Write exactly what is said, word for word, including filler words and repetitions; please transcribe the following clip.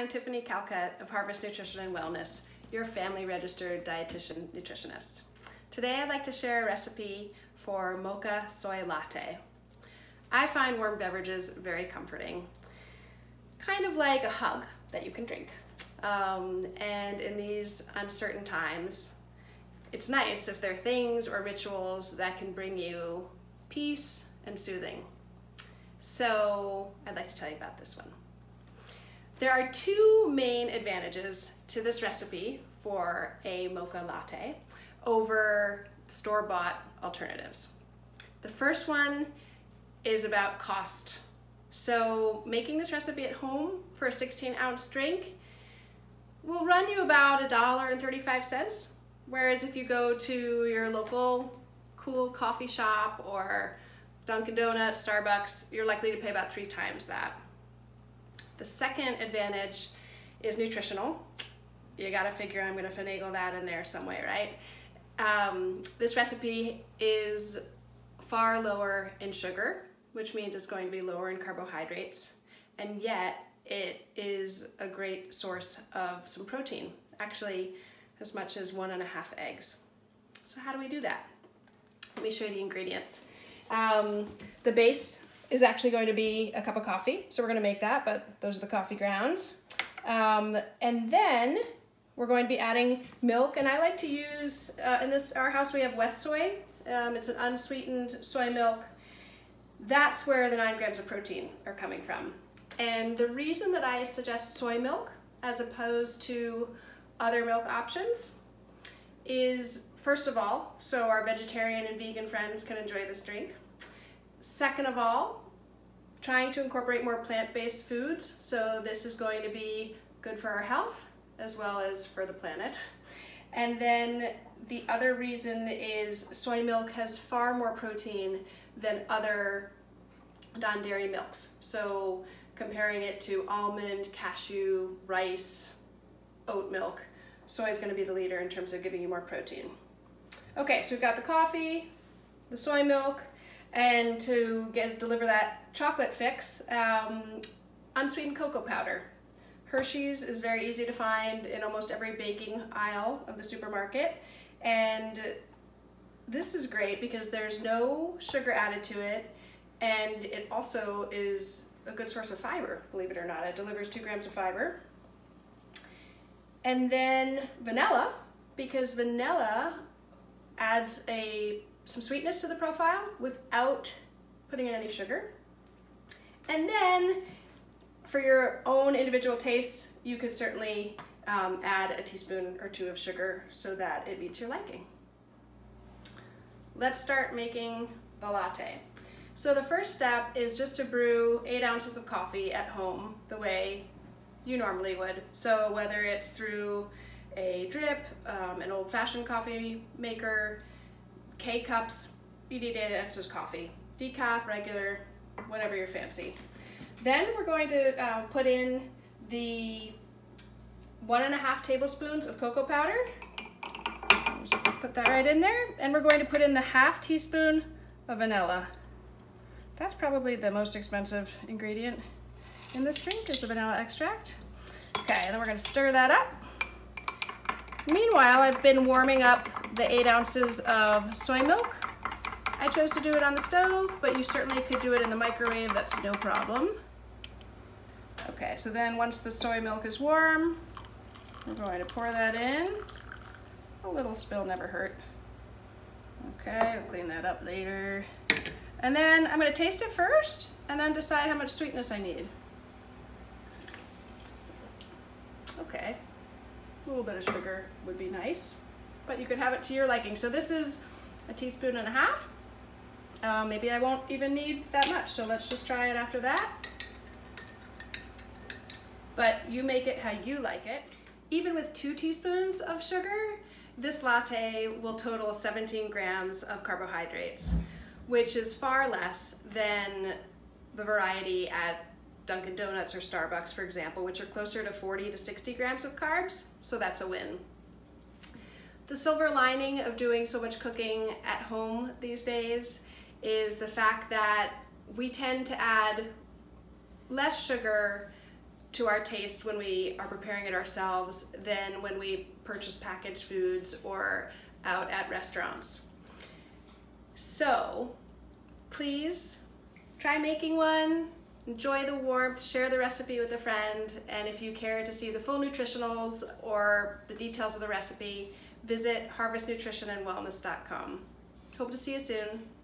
I'm Tiffany Calcutt of Harvest Nutrition and Wellness, your family registered dietitian nutritionist. Today I'd like to share a recipe for mocha soy latte. I find warm beverages very comforting, kind of like a hug that you can drink. Um, and in these uncertain times, it's nice if there are things or rituals that can bring you peace and soothing. So I'd like to tell you about this one. There are two main advantages to this recipe for a mocha latte over store-bought alternatives. The first one is about cost. So making this recipe at home for a sixteen ounce drink will run you about a dollar and thirty-five cents, whereas if you go to your local cool coffee shop or Dunkin' Donuts, Starbucks, you're likely to pay about three times that. The second advantage is nutritional. You gotta figure I'm gonna finagle that in there some way, right? Um, this recipe is far lower in sugar, which means it's going to be lower in carbohydrates, and yet it is a great source of some protein, actually as much as one and a half eggs. So how do we do that? Let me show you the ingredients. Um, the base is actually going to be a cup of coffee, so we're going to make that, but those are the coffee grounds. Um, and then we're going to be adding milk, and I like to use, uh, in this our house we have West Soy. Um, it's an unsweetened soy milk. That's where the nine grams of protein are coming from. And the reason that I suggest soy milk as opposed to other milk options is, first of all, so our vegetarian and vegan friends can enjoy this drink. Second of all, trying to incorporate more plant-based foods. So this is going to be good for our health as well as for the planet. And then the other reason is soy milk has far more protein than other non-dairy milks. So comparing it to almond, cashew, rice, oat milk, soy is going to be the leader in terms of giving you more protein. Okay, so we've got the coffee, the soy milk, and to get deliver that chocolate fix, um, unsweetened cocoa powder. Hershey's is very easy to find in almost every baking aisle of the supermarket, and this is great because there's no sugar added to it, and it also is a good source of fiber, believe it or not. It delivers two grams of fiber. And then vanilla, because vanilla adds a some sweetness to the profile without putting in any sugar. And then for your own individual tastes, you could certainly um, add a teaspoon or two of sugar so that it meets your liking. Let's start making the latte. So the first step is just to brew eight ounces of coffee at home the way you normally would. So whether it's through a drip, um, an old-fashioned coffee maker, K-cups, you need eight ounces of coffee. Decaf, regular, whatever your fancy. Then we're going to uh, put in the one and a half tablespoons of cocoa powder. Just put that right in there. And we're going to put in the half teaspoon of vanilla. That's probably the most expensive ingredient in this drink is the vanilla extract. Okay, and then we're gonna stir that up. Meanwhile, I've been warming up the eight ounces of soy milk. I chose to do it on the stove, but you certainly could do it in the microwave, that's no problem. Okay, so then once the soy milk is warm, we're going to pour that in. A little spill never hurt. Okay, we'll clean that up later. And then I'm gonna taste it first and then decide how much sweetness I need. Okay, a little bit of sugar would be nice, but you could have it to your liking. So this is a teaspoon and a half. Uh, maybe I won't even need that much, so let's just try it after that. But you make it how you like it. Even with two teaspoons of sugar, this latte will total seventeen grams of carbohydrates, which is far less than the variety at Dunkin' Donuts or Starbucks, for example, which are closer to forty to sixty grams of carbs, so that's a win. The silver lining of doing so much cooking at home these days is the fact that we tend to add less sugar to our taste when we are preparing it ourselves than when we purchase packaged foods or out at restaurants. So please try making one, enjoy the warmth, share the recipe with a friend, and if you care to see the full nutritionals or the details of the recipe, visit harvest nutrition and wellness dot com. Hope to see you soon.